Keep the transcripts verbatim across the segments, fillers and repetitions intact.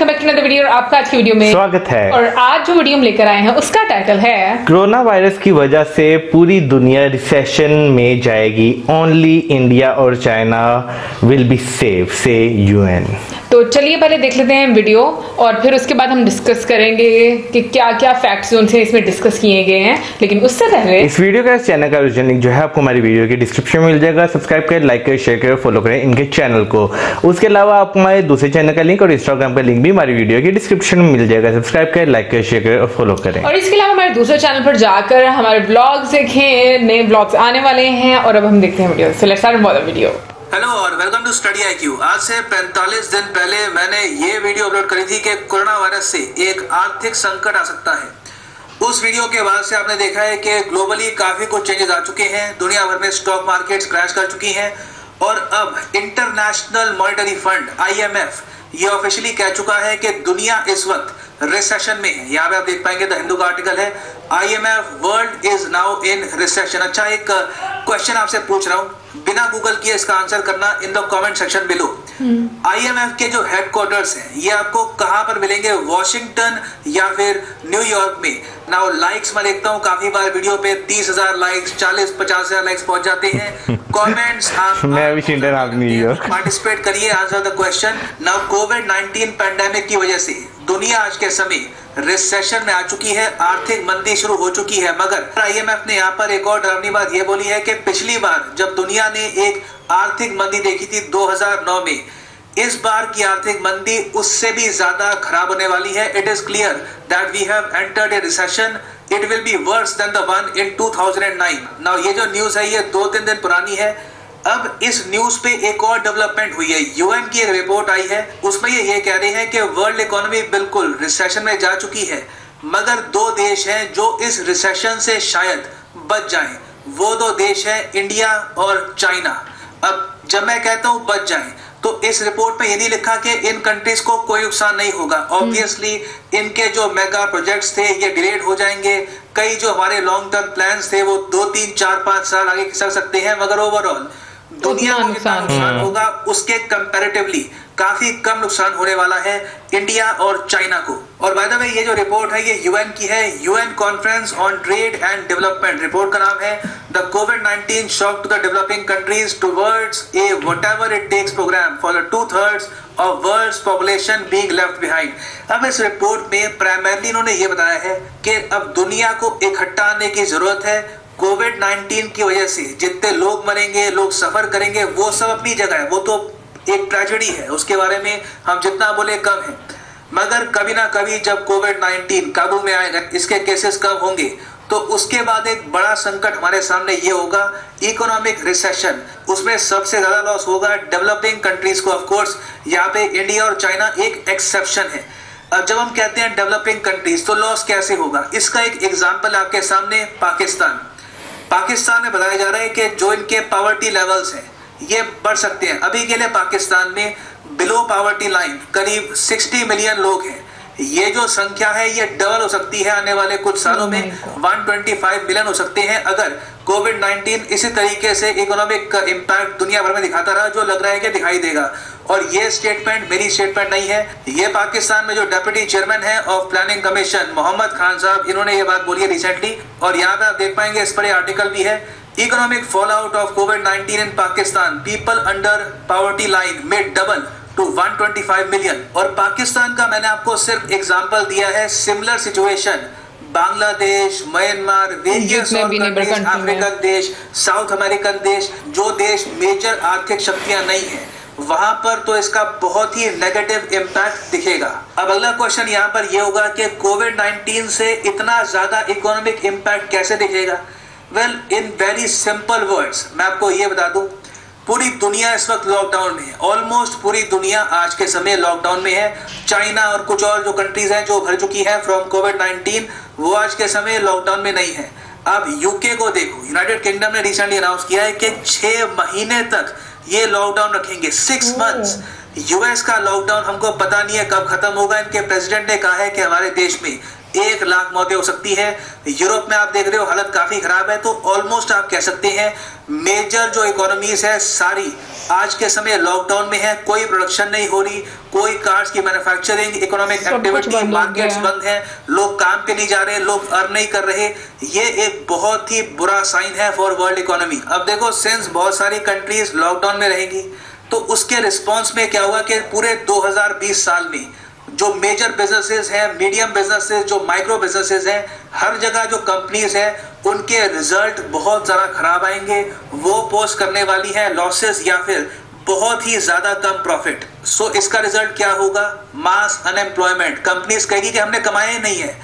Welcome back to another video. आपका आज की वीडियो में स्वागत है। और आज जो वीडियो हम लेकर आए हैं उसका टाइटल है, कोरोना वायरस की वजह से पूरी दुनिया रिसेशन में जाएगी, ओनली इंडिया और चाइना विल बी सेफ से यूएन। तो चलिए पहले देख लेते हैं वीडियो और फिर उसके बाद हम डिस्कस करेंगे कि क्या क्या फैक्ट्स उनसे इसमें डिस्कस किए गए हैं। लेकिन उससे पहले इस वीडियो का चैनल का ओरिजिनल लिंक जो है आपको हमारी वीडियो के डिस्क्रिप्शन में मिल जाएगा। सब्सक्राइब करें, लाइक करें, शेयर करें, फॉलो करें इनके चैनल को। उसके अलावा आप हमारे दूसरे चैनल का लिंक और इंस्टाग्राम का लिंक भी हमारी वीडियो के डिस्क्रिप्शन में मिल जाएगा। सब्सक्राइब करें, लाइक करें, शेयर करें और फॉलो करें। और इसके अलावा हमारे दूसरे चैनल पर जाकर हमारे ब्लॉग्स देखें, नए ब्लॉग्स आने वाले हैं। और अब हम देखते हैं video. So let's start the video. Hello और welcome to study I Q. आज से पैंतालीस दिन पहले मैंने ये वीडियो अपलोड करी थी कि कोरोना वायरस से एक आर्थिक संकट आ सकता है। उस वीडियो के बाद से आपने देखा है कि ग्लोबली काफी कुछ चेंजेस आ चुके हैं। दुनिया भर में स्टॉक मार्केट्स क्रैश कर चुकी हैं और अब international monetary fund I M F ये ऑफिशियली कह चुका है कि दुनिया इस वक्त रिसेशन में है। यहाँ पे आप देख पाएंगे द हिंदू का आर्टिकल है, I M F world is now in recession. अच्छा, एक क्वेश्चन आपसे पूछ रहा हूँ, बिना गूगल किए इसका आंसर करना in the comment section below. I M F के जो हेडक्वार्टर्स हैं ये आपको कहाँ पर मिलेंगे? वॉशिंगटन या फिर न्यूयॉर्क में। नाउ लाइक्स मैं देखता हूँ काफी बार वीडियो पे तीस हज़ार लाइक्स, चालीस पचास हज़ार लाइक्स पहुंच जाते हैं। कमेंट्स आप पार्टिसिपेट करिए, answer the question. Now COVID nineteen pandemic की वजह से दुनिया आज के समय रिसेशन में आ चुकी है, आर्थिक मंदी शुरू हो चुकी है। मगर आई एम एफ ने यहाँ पर एक और डरावनी बात यह बोली है कि पिछली बार जब दुनिया ने एक आर्थिक मंदी देखी थी दो हज़ार नौ में, इस बार की आर्थिक मंदी उससे भी ज्यादा खराब होने वाली है। It is clear that we have entered a recession, it will be worse than the one in two thousand nine. Now ये जो न्यूज है ये दो तीन दिन पुरानी है। अब इस न्यूज पे एक और डेवलपमेंट हुई है। यूएन की एक रिपोर्ट आई है, उसमें ये ये कह रहे हैं कि वर्ल्ड इकोनॉमी बिल्कुल रिसेशन में जा चुकी है, मगर दो देश हैं जो इस रिसेशन से शायद बच जाएं। वो दो देश हैं इंडिया और चाइना। अब जब मैं कहता हूँ बच जाएं तो इस रिपोर्ट में ये नहीं लिखा कि इन कंट्रीज को कोई नुकसान नहीं होगा। ऑब्वियसली इनके जो मेगा प्रोजेक्ट्स थे ये डिलेड हो जाएंगे, कई जो हमारे लॉन्ग टर्म प्लान्स थे वो दो तीन चार पांच साल आगे खिसक सकते हैं, मगर ओवरऑल दुनिया को जितना नुकसान होगा उसके कंपैरेटिवली काफी कम नुकसान होने वाला है इंडिया और चाइना को। और बाय द वे ये जो रिपोर्ट है ये यूएन की है, UN conference on trade and development. Report का नाम है the COVID nineteen shock to the developing countries towards a whatever it takes programme for the two thirds of world's population being left behind. अब इस report में primarily इन्होंने ये बताया है कि अब दुनिया को इकट्ठा आने की जरूरत है। कोविड नाइनटीन की वजह से जितने लोग मरेंगे, लोग सफर करेंगे, वो सब अपनी जगह है, वो तो एक ट्रेजेडी है, उसके बारे में हम जितना बोले कम है। मगर कभी ना कभी जब कोविड नाइनटीन काबू में आएगा, इसके केसेस कम होंगे, तो उसके बाद एक बड़ा संकट हमारे सामने ये होगा, इकोनॉमिक रिसेशन। उसमें सबसे ज्यादा लॉस होगा डेवलपिंग कंट्रीज को। ऑफकोर्स यहाँ पे इंडिया और चाइना एक एक्सेप्शन है। अब जब हम कहते हैं डेवलपिंग कंट्रीज तो लॉस कैसे होगा, इसका एक एग्जाम्पल आपके सामने पाकिस्तान। पाकिस्तान में बताया जा रहा है कि जो इनके पावर्टी लेवल्स हैं ये बढ़ सकते हैं। अभी के लिए पाकिस्तान में बिलो पावर्टी लाइन करीब साठ मिलियन लोग हैं। ये जो संख्या है ये डबल हो सकती है आने वाले कुछ सालों में, एक सौ पच्चीस मिलियन हो सकते हैं अगर कोविड नाइनटीन इसी तरीके से इकोनॉमिक इम्पैक्ट दुनिया भर में दिखाता रहा, जो लग रहा है कि दिखाई देगा। और ये स्टेटमेंट मेरी स्टेटमेंट नहीं है, ये पाकिस्तान में जो डेप्यूटी चेयरमैन है of planning commission Mohammad Khan साहब, इन्होंने ये बात बोली है रिसेंटली। और यहाँ पे आप देख पाएंगे इस पर ये आर्टिकल भी है, economic fall out of COVID nineteen in Pakistan, people under poverty line में डबल टू एक सौ पच्चीस मिलियन। और पाकिस्तान का मैंने आपको सिर्फ एग्जाम्पल दिया है, similar situation Bangladesh, Myanmar, various African देश, साउथ अमेरिकन देश, जो देश मेजर आर्थिक शक्तियां नहीं है, वहां पर तो इसका बहुत ही नेगेटिव इम्पैक्ट दिखेगा। अब अगला क्वेश्चन यहाँ पर यह होगा कि कोविड नाइनटीन से इतना ज्यादा इकोनॉमिक इम्पैक्ट कैसे दिखेगा? Well, in very simple words मैं आपको ये बता दूं, पूरी दुनिया इस वक्त लॉकडाउन में है। ऑलमोस्ट पूरी दुनिया आज के समय लॉकडाउन में है। चाइना और कुछ और जो कंट्रीज हैं जो भर चुकी है फ्रॉम कोविड नाइनटीन, वो आज के समय लॉकडाउन में नहीं है। अब यूके को देखो, यूनाइटेड किंगडम ने रिसेंटली अनाउंस किया है कि छह महीने तक ये लॉकडाउन रखेंगे, सिक्स मंथ्स। यूएस का लॉकडाउन हमको पता नहीं है कब खत्म होगा। इनके प्रेसिडेंट ने कहा है कि हमारे देश में एक लाख मौतें हो सकती है। यूरोप में आप देख रहे हो हालत काफी खराब है। तो ऑलमोस्ट आप कह सकते हैं मेजर जो इकोनॉमीज है सारी आज के समय लॉकडाउन में है, कोई प्रोडक्शन नहीं हो रही, कोई कार्स की मैन्युफैक्चरिंग, इकोनॉमिक एक्टिविटी, मार्केट्स बंद है, लोग काम पे नहीं जा रहे, लोग अर्न नहीं कर रहे। ये एक बहुत ही बुरा साइन है फॉर वर्ल्ड इकोनॉमी। अब देखो सिंस बहुत सारी कंट्रीज लॉकडाउन में रहेंगी तो उसके रिस्पॉन्स में क्या हुआ कि पूरे दो हज़ार बीस साल में जो मेजर बिजनेसेस हैं, मीडियम बिजनेसेस, जो माइक्रो बिजनेसेस हैं, हर जगह जो कंपनीज हैं उनके रिजल्ट बहुत ज़्यादा खराब आएंगे। वो पोस्ट करने वाली हैं लॉसेस या फिर बहुत ही ज़्यादा कम प्रॉफिट। सो so, इसका रिजल्ट क्या होगा? मास अनएम्प्लॉयमेंट। कंपनीज कहेगी कि हमने कमाए नहीं है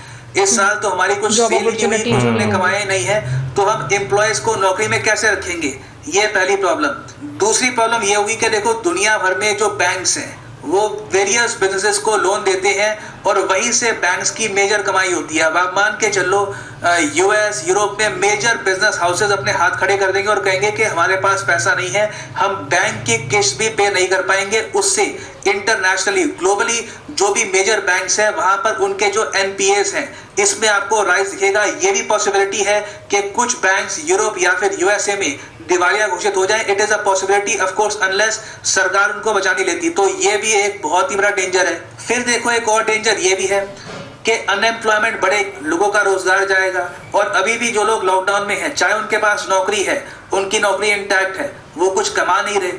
इस साल, तो हमारी कुछ सेल नहीं हुई, कुछ हमने कमाए नहीं है, तो हम एम्प्लॉयज को नौकरी में कैसे रखेंगे? ये पहली प्रॉब्लम। दूसरी प्रॉब्लम ये होगी कि देखो दुनिया भर में जो बैंक्स हैं वो वेरियस बिजनेसेस को लोन देते हैं और वहीं से बैंक्स की मेजर कमाई होती है। अब आप मान के चलो यूएस, यूरोप में मेजर बिजनेस हाउसेस अपने हाथ खड़े कर देंगे और कहेंगे कि हमारे पास पैसा नहीं है, हम बैंक की किस्त भी पे नहीं कर पाएंगे। उससे इंटरनेशनली, ग्लोबली जो भी मेजर बैंक्स हैं वहाँ पर उनके जो एनपीएस हैं इसमें आपको राइज दिखेगा। ये भी पॉसिबिलिटी है कि कुछ बैंक्स यूरोप या फिर यूएसए में दिवालिया घोषित हो जाए। It is a possibility of course unless सरकार उनको बचा नहीं लेती। तो ये भी एक बहुत ही बड़ा डेंजर है। फिर देखो एक और डेंजर ये भी है कि अनएम्प्लॉयमेंट बढ़े, लोगों का रोजगार जाएगा। और अभी भी जो लोग लॉकडाउन में हैं चाहे उनके पास नौकरी है, उनकी नौकरी इंटैक्ट है, वो कुछ कमा नहीं रहे।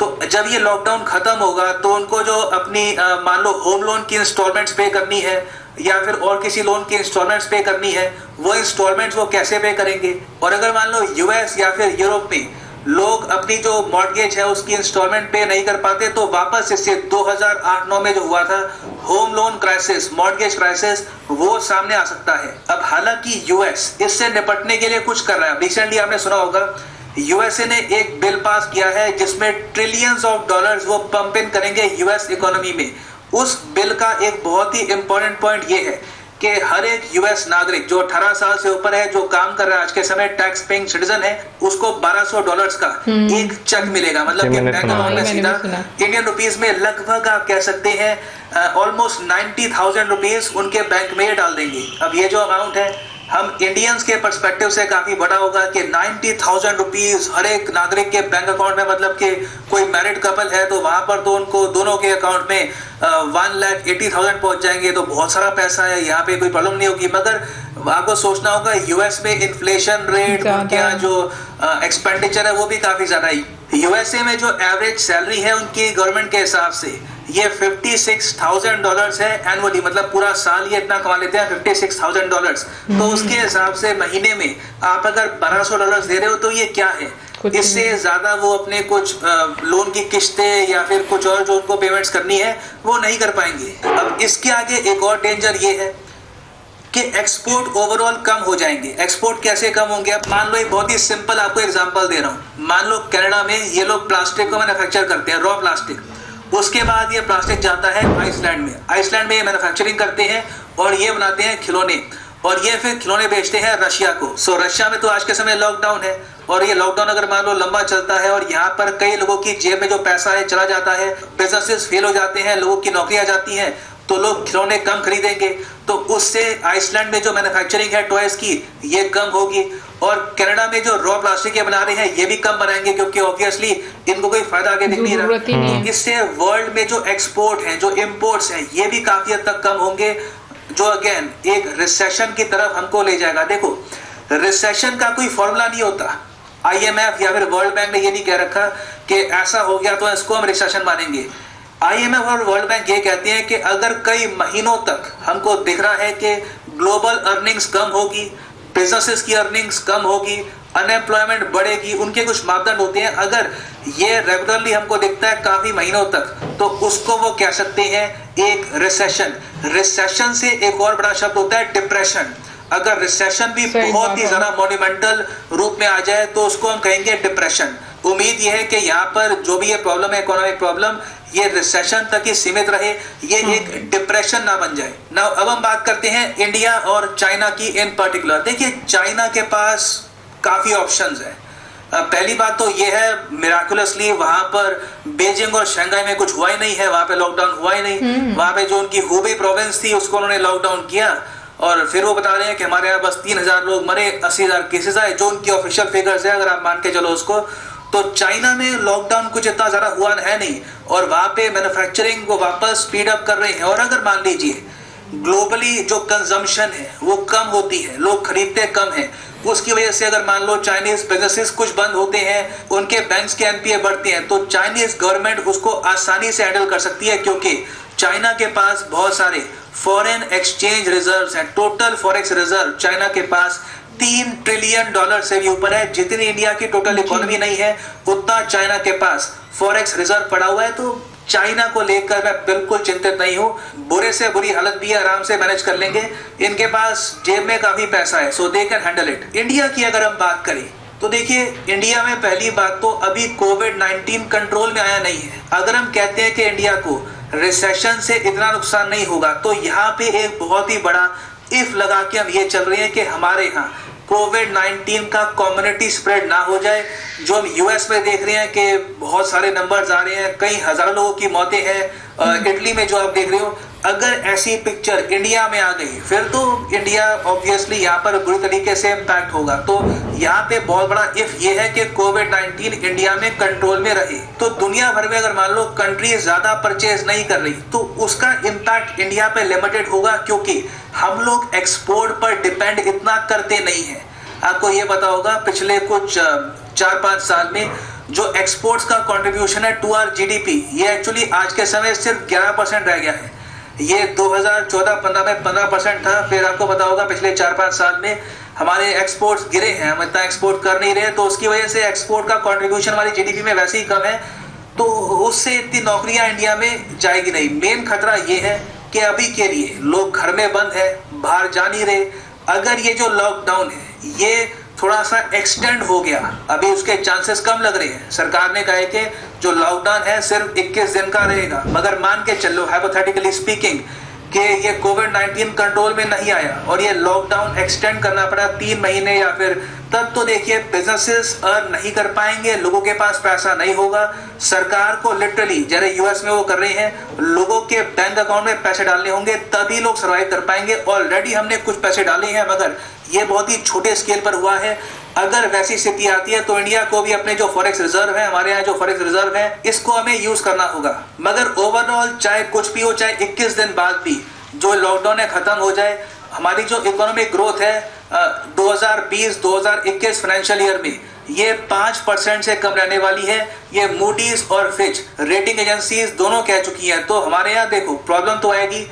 तो जब ये लॉकडाउन खत्म होगा तो उनको जो अपनी मान लो होम लोन की इंस्टॉलमेंट्स पे करनी है या फिर और किसी लोन की इंस्टॉलमेंट्स पे करनी है, वो इंस्टॉलमेंट्स वो कैसे पे करेंगे? और अगर मान लो यूएस या फिर यूरोप में लोग अपनी जो मॉर्गेज है उसकी इंस्टॉलमेंट पे नहीं कर पाते तो वापस इससे दो हज़ार आठ नौ में जो हुआ था home loan crisis, mortgage crisis, वो सामने आ सकता है। अब हालांकि यूएस इससे निपटने के लिए कुछ कर रहा है। रिसेंटली आपने सुना होगा यूएसए ने एक बिल पास किया है जिसमें ट्रिलियंस ऑफ डॉलर्स वो पंप इन करेंगे यूएस इकोनॉमी में। उस बिल का एक बहुत ही इम्पोर्टेंट पॉइंट ये है कि हर एक यूएस नागरिक जो अठारह साल से ऊपर है, जो काम कर रहा है आज के समय, टैक्स पेइंग सिटीजन है, उसको बारह सौ डॉलर्स का एक चेक मिलेगा। मतलब कि बैंक अकाउंट में सीधा इंडियन रुपीस में लगभग आप कह सकते हैं ऑलमोस्ट नाइन्टी थाउजेंड रुपीज उनके बैंक में डाल देंगे। अब ये जो अमाउंट है हम इंडियंस के पर्सपेक्टिव से काफी बड़ा होगा कि नाइन्टी थाउजेंड रुपीज हर एक नागरिक के बैंक अकाउंट में। मतलब कि कोई मैरिड कपल है तो वहां पर तो उनको दोनों के अकाउंट में वन लाख एटी थाउजेंड पहुंच जाएंगे, तो बहुत सारा पैसा है, यहाँ पे कोई प्रॉब्लम नहीं होगी। मगर आपको सोचना होगा यूएस में इन्फ्लेशन रेट, उनके यहाँ जो एक्सपेंडिचर है वो भी काफी ज्यादा है। यूएसए में जो एवरेज सैलरी है उनकी गवर्नमेंट के हिसाब से ये छप्पन हज़ार डॉलर्स है एनुअली, मतलब पूरा साल ये इतना कमा लेते हैं छप्पन हज़ार डॉलर्स। तो उसके हिसाब से महीने में आप अगर बारह सौ डॉलर्स दे रहे हो तो ये क्या है? इससे ज्यादा वो अपने कुछ लोन की किस्तें या फिर कुछ और जो उनको पेमेंट्स करनी है वो नहीं कर पाएंगे। अब इसके आगे एक और डेंजर ये है कि एक्सपोर्ट ओवरऑल कम हो जाएंगे। एक्सपोर्ट कैसे कम होंगे? अब मान लो एक बहुत ही सिंपल आपको एग्जाम्पल दे रहा हूँ। मान लो कनाडा में ये लोग प्लास्टिक को मैन्युफैक्चर करते हैं, रॉ प्लास्टिक। उसके बाद ये प्लास्टिक जाता है आइसलैंड में। आइसलैंड में ये मैन्युफैक्चरिंग करते हैं और ये बनाते हैं खिलौने और ये फिर खिलौने बेचते हैं रशिया को। सो रशिया में तो आज के समय लॉकडाउन है और ये लॉकडाउन अगर मान लो लंबा चलता है और यहाँ पर कई लोगों की जेब में जो पैसा है चला जाता है, बिजनेसेस फेल हो जाते हैं, लोगों की नौकरियां जाती हैं, तो लोग खिलौने कम खरीदेंगे। तो उससे आइसलैंड में जो मैन्युफैक्चरिंग है टॉयज की ये कम होगी और कनाडा में जो रॉ प्लास्टिक के बना रहे हैं ये भी कम बनाएंगे क्योंकि ऑब्वियसली इनको कोई फायदा आगे दिख नहीं रहा। इससे वर्ल्ड में जो एक्सपोर्ट है, जो इम्पोर्ट्स हैं, ये भी काफी हद तक कम होंगे, जो अगेन एक रिसेशन की तरफ हमको ले जाएगा। देखो रिसेशन का कोई फॉर्मूला नहीं होता। आईएमएफ या फिर वर्ल्ड बैंक ने ये नहीं कह रखा कि ऐसा हो गया तो इसको हम रिसेशन मानेंगे। आईएमएफ और वर्ल्ड बैंक ये कहते हैं कि अगर कई महीनों तक हमको दिख रहा है कि ग्लोबल अर्निंग्स कम होगी, बिजनेसेस की अर्निंग्स कम होगी, अनएम्प्लॉयमेंट बढ़ेगी, उनके कुछ मापदंड होते हैं, अगर ये रेगुलरली हमको दिखता है काफी महीनों तक तो उसको वो कह सकते हैं एक रिसेशन। रिसेशन से एक और बड़ा शब्द होता है डिप्रेशन। अगर रिसेशन भी बहुत ही ज्यादा मॉन्यूमेंटल रूप में आ जाए तो उसको हम कहेंगे डिप्रेशन। उम्मीद यह है कि यहाँ पर जो भी ये प्रॉब्लम है, इकोनॉमिक प्रॉब्लम, ये रिसेशन तक ही सीमित रहे, ये एक डिप्रेशन ना बन जाए ना। अब हम बात करते हैं इंडिया और चाइना की इन पर्टिकुलर। देखिए चाइना के पास काफी ऑप्शंस है। पहली बात तो ये है मिराकुलसली वहां पर बेजिंग और शंघाई में कुछ हुआ ही नहीं है, वहां पे लॉकडाउन हुआ ही नहीं। वहां पे जो उनकी हुबे प्रोविंस थी उसको उन्होंने लॉकडाउन किया और फिर वो बता रहे हैं कि हमारे यहाँ बस तीन हजार लोग मरे, अस्सी हजार केसेज आए, जो उनकी ऑफिशियल फिगर्स है, अगर आप मान के चलो उसको। तो चाइना में लॉकडाउन कुछ इतना ज़्यादा हुआ है नहीं, और वहाँ पे मैन्युफैक्चरिंग को वापस स्पीड अप कर रहे हैं। और अगर मान लीजिए ग्लोबली जो कंजम्पशन है वो कम होती है, लोग खरीदते कम हैं, उसकी वजह से अगर मान लो चाइनीज बिजनेसेस कुछ बंद होते हैं, उनके बैंक्स के एनपीए बढ़ते हैं, तो चाइनीज गवर्नमेंट उसको आसानी से हैंडल कर सकती है, क्योंकि चाइना के पास बहुत सारे फॉरेन एक्सचेंज रिजर्व्स हैं। टोटल फॉरेक्स रिजर्व चाइना के पास तीन ट्रिलियन डॉलर से भी ऊपर है, जितनी इंडिया की टोटल इकोनॉमी नहीं है उतना चाइना के पास फॉरेक्स रिजर्व पड़ा हुआ है। तो चाइना को लेकर मैं बिल्कुल चिंतित नहीं हूँ, बुरे से बुरी हालत भी आराम से मैनेज कर लेंगे, इनके पास जेब में काफी पैसा है, so they can handle it. India की अगर हम बात करें तो देखिए, इंडिया में पहली बात तो अभी कोविड नाइनटीन कंट्रोल में आया नहीं है। अगर हम कहते हैं कि इंडिया को रिसेशन से इतना नुकसान नहीं होगा, तो यहाँ पे एक बहुत ही बड़ा इफ लगा के हम ये चल रहे हैं कि हमारे यहाँ कोविड नाइनटीन का कम्युनिटी स्प्रेड ना हो जाए, जो हम यूएस में देख रहे हैं कि बहुत सारे नंबर्स आ रहे हैं, कई हज़ारों लोगों की मौतें हैं, इटली में जो आप देख रहे हो। अगर ऐसी पिक्चर इंडिया में आ गई फिर तो इंडिया ऑब्वियसली यहाँ पर बुरी तरीके से इम्पैक्ट होगा। तो यहाँ पे बहुत बड़ा इफ ये है कि कोविड नाइनटीन इंडिया में कंट्रोल में रहे। तो दुनिया भर में अगर मान लो कंट्री ज़्यादा परचेज नहीं कर रही तो उसका इम्पैक्ट इंडिया पे लिमिटेड होगा, क्योंकि हम लोग एक्सपोर्ट पर डिपेंड इतना करते नहीं हैं। आपको ये पता होगा पिछले कुछ चार पाँच साल में जो एक्सपोर्ट्स का कॉन्ट्रीब्यूशन है to our G D P, ये एक्चुअली आज के समय सिर्फ ग्यारह परसेंट रह गया है। ये दो हज़ार चौदह पंद्रह में पंद्रह परसेंट था, फिर आपको पता होगा पिछले चार पाँच साल में हमारे एक्सपोर्ट्स गिरे हैं, हम इतना एक्सपोर्ट कर नहीं रहे, तो उसकी वजह से एक्सपोर्ट का कंट्रीब्यूशन हमारी जीडीपी में वैसे ही कम है, तो उससे इतनी नौकरियां इंडिया में जाएगी नहीं। मेन खतरा ये है कि अभी के लिए लोग घर में बंद है, बाहर जा नहीं रहे। अगर ये जो लॉकडाउन है ये थोड़ा सा एक्सटेंड हो गया, अभी उसके चांसेस कम लग रहे हैं। सरकार ने कहा है कि जो लॉकडाउन है सिर्फ इक्कीस दिन का रहेगा, मगर मान के चलो हाइपोथेटिकली स्पीकिंग कि ये कोविड नाइनटीन कंट्रोल में नहीं आया और ये लॉकडाउन एक्सटेंड करना पड़ा तीन महीने या फिर, तब तो देखिए बिजनेसेस अर्न नहीं कर पाएंगे, लोगों के पास पैसा नहीं होगा। सरकार को लिटरली जैसे यूएस में वो कर रहे हैं, लोगों के बैंक अकाउंट में पैसे डालने होंगे तभी लोग सर्वाइव कर पाएंगे। ऑलरेडी हमने कुछ पैसे डाले हैं मगर ये बहुत ही छोटे स्केल पर हुआ है। अगर वैसी स्थिति आती है तो इंडिया को भी अपने जो फॉरेक्स रिजर्व है, हमारे यहाँ जो फॉरेक्स रिजर्व है, इसको हमें यूज करना होगा। मगर ओवरऑल चाहे कुछ भी हो, चाहे इक्कीस दिन बाद भी जो लॉकडाउन है खत्म हो जाए, हमारी जो इकोनॉमिक ग्रोथ है दो हज़ार बीस दो हज़ार इक्कीस फाइनेंशियल ईयर में ये पाँच परसेंट से कम रहने वाली है। ये मूडीज और फिच रेटिंग एजेंसीज दोनों कह चुकी हैं। तो हमारे यहाँ देखो प्रॉब्लम तो आएगी,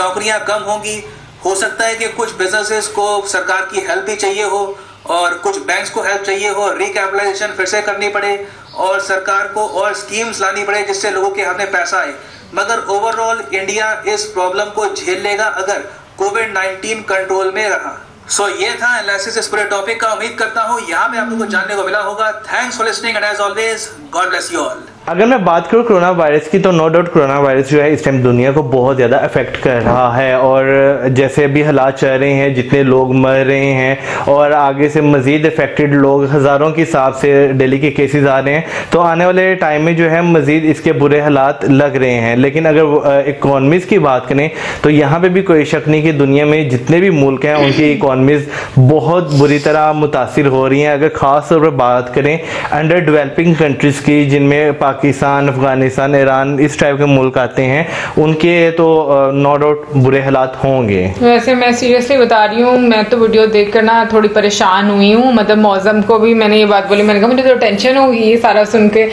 नौकरियाँ कम होंगी, हो सकता है कि कुछ बिजनेसेस को सरकार की हेल्प भी चाहिए हो और कुछ बैंक्स को हेल्प चाहिए हो, रिकैपिटलाइजेशन फिर से करनी पड़े और सरकार को और स्कीम्स लानी पड़े जिससे लोगों के हाथ में पैसा आए। मगर ओवरऑल इंडिया इस प्रॉब्लम को झेल लेगा अगर कोविड नाइनटीन कंट्रोल में रहा। सो so, ये था एनालिसिस इस पूरे टॉपिक का। उम्मीद करता हूँ यहाँ में आप लोगों को जानने को मिला होगा। Thanks for listening and as always God bless you all. अगर मैं बात करूँ कोरोना वायरस की तो नो डाउट कोरोना वायरस जो है इस टाइम दुनिया को बहुत ज़्यादा अफेक्ट कर रहा है, और जैसे अभी हालात चल रहे हैं, जितने लोग मर रहे हैं और आगे से मज़ीद अफेक्टेड लोग हज़ारों के हिसाब से डेली के केसेस आ रहे हैं, तो आने वाले टाइम में जो है मज़ीद इसके बुरे हालात लग रहे हैं। लेकिन अगर इकॉनमीज़ की बात करें तो यहाँ पर भी कोई शक नहीं कि दुनिया में जितने भी मुल्क हैं उनकी इकॉनमीज़ बहुत बुरी तरह मुतासर हो रही हैं। अगर ख़ास तौर पर बात करें अंडर डेवलपिंग कंट्रीज़ की, जिनमें पाकिस्तान, अफगानिस्तान, ईरान, इस टाइप के मुल्क आते हैं, उनके तो नो डाउट बुरे हालात होंगे। वैसे मैं सीरियसली बता रही हूँ, मैं तो वीडियो देखकर ना थोड़ी परेशान हुई हूँ। मतलब मौज़म को भी मैंने ये बात बोली, मैंने कहा मुझे तो टेंशन होगी ये सारा सुन के।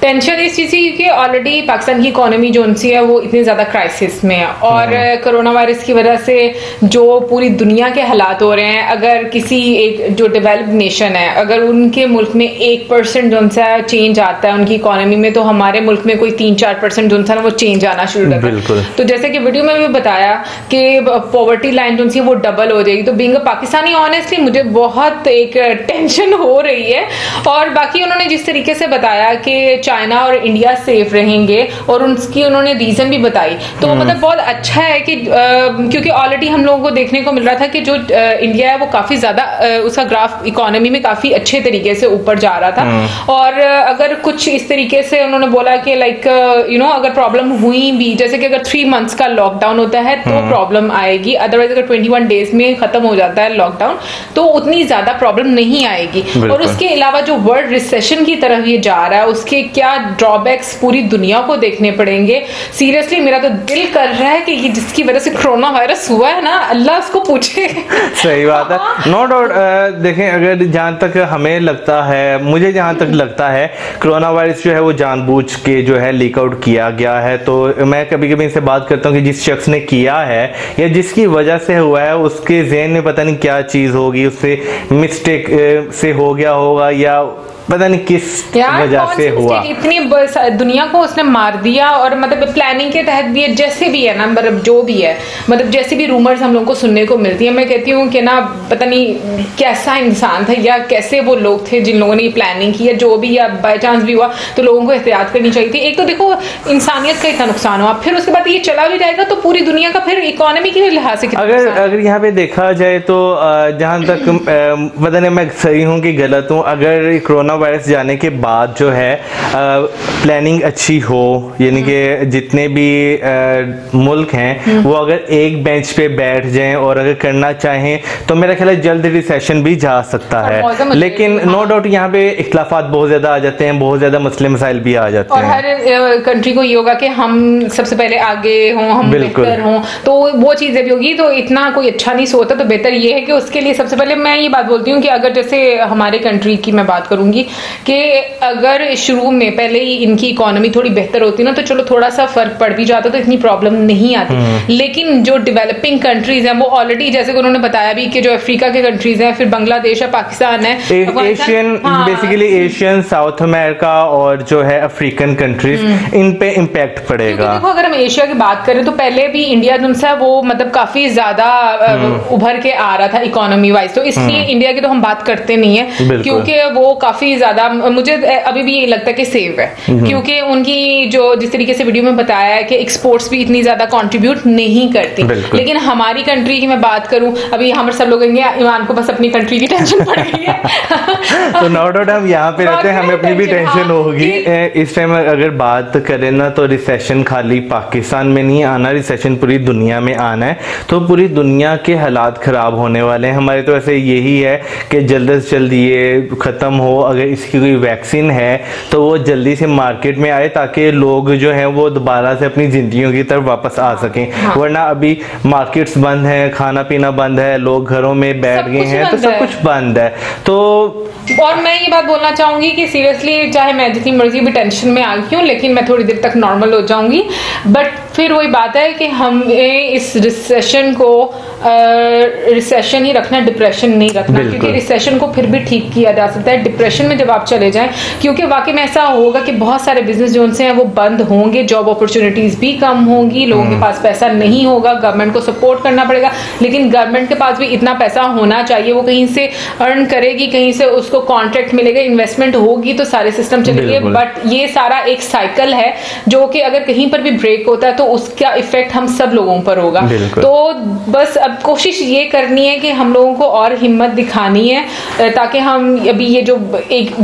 टेंशन इस चीज़ की कि ऑलरेडी पाकिस्तान की इकोनॉमी जो उनसी है वो इतनी ज़्यादा क्राइसिस में है, और कोरोना वायरस की वजह से जो पूरी दुनिया के हालात हो रहे हैं, अगर किसी एक जो डेवलप्ड नेशन है अगर उनके मुल्क में एक परसेंट जो उनसा चेंज आता है उनकी इकोनॉमी, तो हमारे मुल्क में कोई तीन चार परसेंट जो है वो चेंज आना शुरू करता है। तो जैसे कि वीडियो में भी बताया कि पॉवर्टी लाइन जो है वो डबल हो जाएगी। तो बीइंग अ पाकिस्तानी ऑनेस्टली मुझे बहुत एक टेंशन हो रही है। और बाकी उन्होंने जिस तरीके से बताया कि चाइना और इंडिया सेफ रहेंगे और उनकी उन्होंने रीजन भी बताई, तो मतलब बहुत अच्छा है कि क्योंकि ऑलरेडी हम लोगों को देखने को मिल रहा था कि जो इंडिया है वो काफी ज्यादा उसका ग्राफ इकोनॉमी में काफी अच्छे तरीके से ऊपर जा रहा था, और अगर कुछ इस तरीके से जैसे उन्होंने बोला कि लाइक यू नो अगर प्रॉब्लम हुई भी, जैसे कि अगर थ्री मंथ्स का लॉकडाउन होता है तो प्रॉब्लम आएगी, अदरवाइज अगर इक्कीस डेज में खत्म हो जाता है लॉकडाउन तो उतनी ज्यादा प्रॉब्लम नहीं आएगी। और उसके अलावा जो वर्ल्ड रिसेशन की तरफ ये जा रहा है उसके क्या ड्रॉबैक्स पूरी दुनिया को देखने पड़ेंगे। सीरियसली मेरा तो दिल कर रहा है कि ये जिसकी वजह से कोरोना वायरस हुआ है ना, अल्लाह उसको पूछे। सही बात है, नो डाउट। देखें अगर जहाँ तक हमें लगता है, मुझे जहाँ तक लगता है कोरोना वायरस जो है वो जानबूझ के जो है लीक आउट किया गया है। तो मैं कभी कभी इनसे बात करता हूँ कि जिस शख्स ने किया है या जिसकी वजह से हुआ है उसके जहन में पता नहीं क्या चीज़ होगी, उससे मिस्टेक से हो गया होगा या पता नहीं किस वजह से हुआ, इतनी दुनिया को उसने मार दिया। और मतलब प्लानिंग के तहत भी जैसे भी है ना, मतलब जो भी है, मतलब जैसे भी रूमर्स हम लोग को सुनने को मिलती है, मैं कहती हूँ कि ना पता नहीं कैसा इंसान था या कैसे वो लोग थे जिन लोगों ने प्लानिंग की, या जो भी या बाई चांस भी हुआ तो लोगों को एहतियात करनी चाहिए थी। एक तो देखो इंसानियत का इतना नुकसान हुआ, फिर उसके बाद ये चला भी जाएगा तो पूरी दुनिया का फिर इकोनॉमी के लिहाज से अगर अगर यहाँ पे देखा जाए तो जहाँ तक पता नहीं मैं सही हूँ कि गलत हूँ, अगर कोरोना वायरस जाने के बाद जो है प्लानिंग अच्छी हो, यानी कि जितने भी आ, मुल्क हैं वो अगर एक बेंच पे बैठ जाएं और अगर करना चाहें तो मेरा ख्याल है जल्द रिसेशन भी जा सकता है। लेकिन नो डाउट यहाँ पे इख्तिलाफात बहुत ज्यादा आ जाते हैं, बहुत ज्यादा मसले मसाइल भी आ जाते हैं, और हर कंट्री को ये होगा कि हम सबसे पहले आगे हों, हम बेहतर हों, तो वो चीजें भी होगी। तो इतना कोई अच्छा नहीं सोता, तो बेहतर ये है कि उसके लिए सबसे पहले मैं ये बात बोलती हूँ कि अगर जैसे हमारे कंट्री की मैं बात करूंगी कि अगर शुरू में पहले ही इनकी इकोनॉमी थोड़ी बेहतर होती ना तो चलो थोड़ा सा फर्क पड़ भी जाता तो इतनी प्रॉब्लम नहीं आती। लेकिन जो डेवलपिंग कंट्रीज हैं वो ऑलरेडी, जैसे कि उन्होंने बताया भी कि जो अफ्रीका के कंट्रीज हैं, फिर बांग्लादेश है, पाकिस्तान है, Asian basically Asian, south America और जो है अफ्रीकन कंट्रीज, इन पे इम्पैक्ट पड़ेगा। देखो अगर हम एशिया की बात करें तो पहले भी इंडिया जिनसे वो मतलब काफी ज्यादा उभर के आ रहा था इकोनॉमी वाइज, तो इसलिए इंडिया की तो हम बात करते नहीं है क्योंकि वो काफी ज्यादा मुझे अभी भी ये लगता है कि सेफ है, क्योंकि उनकी जो जिस तरीके से वीडियो में बताया है कि एक्सपोर्ट्स भी इतनी ज्यादा कंट्रीब्यूट नहीं करती। लेकिन हमारी कंट्री की मैं बात करूं, अभी हम सब लोग कहेंगे ईमान को बस अपनी कंट्री की टेंशन पड़ गई है। तो नो डाउट हम यहाँ पे रहते हैं, हमें अपनी भी टेंशन होगी इस टाइम। अगर बात करें ना तो रिसेशन खाली पाकिस्तान में नहीं आना, रिसेशन पूरी दुनिया में आना है, तो पूरी दुनिया के हालात खराब होने वाले हैं। हमारे तो ऐसे यही है कि जल्द से जल्द ये खत्म हो, अगर इसकी कोई वैक्सीन है तो वो जल्दी से मार्केट में आए ताकि लोग जो हैं वो दोबारा से अपनी जिंदगियों की तरफ वापस आ सकें। हाँ। वरना अभी मार्केट्स बंद हैं, खाना पीना बंद है, लोग घरों में बैठ गए हैं, तो सब कुछ बंद है। तो और मैं ये बात बोलना चाहूंगी कि सीरियसली चाहे मैं जितनी मर्जी भी टेंशन में आ गई हूँ लेकिन मैं थोड़ी देर तक नॉर्मल हो जाऊंगी, बट फिर वही बात है कि हमें इस रिसेशन को रिसेशन ही रखना, डिप्रेशन नहीं रखना, क्योंकि रिसेशन को फिर भी ठीक किया जा सकता है। डिप्रेशन में जब आप चले जाएं, क्योंकि वाकई में ऐसा होगा कि बहुत सारे बिजनेस जो उनसे हैं वो बंद होंगे, जॉब अपॉर्चुनिटीज भी कम होंगी, लोगों के पास पैसा नहीं होगा, गवर्नमेंट को सपोर्ट करना पड़ेगा। लेकिन गवर्नमेंट के पास भी इतना पैसा होना चाहिए, वो कहीं से अर्न करेगी, कहीं से उसको कॉन्ट्रैक्ट मिलेगा, इन्वेस्टमेंट होगी तो सारे सिस्टम चलेंगे। बट ये सारा एक साइकिल है जो कि अगर कहीं पर भी ब्रेक होता है तो उसका इफेक्ट हम सब लोगों पर होगा। तो बस अब कोशिश ये करनी है कि हम लोगों को और हिम्मत दिखानी है ताकि हम अभी ये जो एक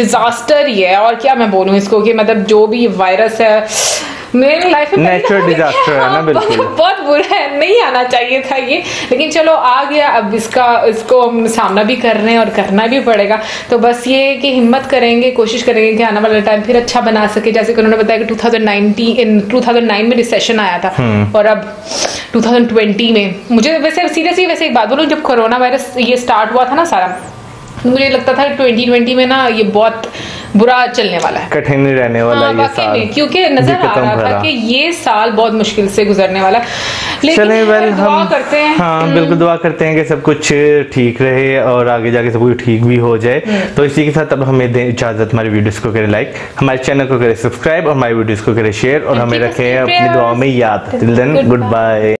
डिजास्टर ही है, और क्या मैं बोलूं इसको कि मतलब जो भी वायरस है मेरी लाइफ में नेचुरल डिजास्टर है ना, बिल्कुल बहुत बुरा है, नहीं आना चाहिए था ये, लेकिन चलो आ गया। अब इसका इसको हम सामना भी कर रहे हैं और करना भी पड़ेगा। तो बस ये कि हिम्मत करेंगे, कोशिश करेंगे कि आने वाला टाइम फिर अच्छा बना सके। जैसे कि उन्होंने बताया कि दो हज़ार नौ में रिसेशन आया था और अब दो हज़ार बीस में, मुझे वैसे सीरियसली वैसे एक बात बोलूँ, जब कोरोना वायरस ये स्टार्ट हुआ था ना सारा, मुझे लगता था दो हज़ार बीस में ना ये बहुत बुरा चलने वाला है, कठिन रहने वाला है ये साल, क्योंकि नजर आ रहा था कि ये साल बहुत मुश्किल से गुजरने वाला। लेकिन दुआ करते हैं, हाँ बिल्कुल दुआ करते हैं कि सब कुछ ठीक रहे और आगे जाके सब कुछ ठीक भी हो जाए। तो इसी के साथ अब हमें दें इजाजत, हमारे वीडियोस को करें लाइक, हमारे चैनल को करें सब्सक्राइब, हमारे वीडियोस को करें शेयर और हमें रखें अपनी दुआ में याद। Till then good bye.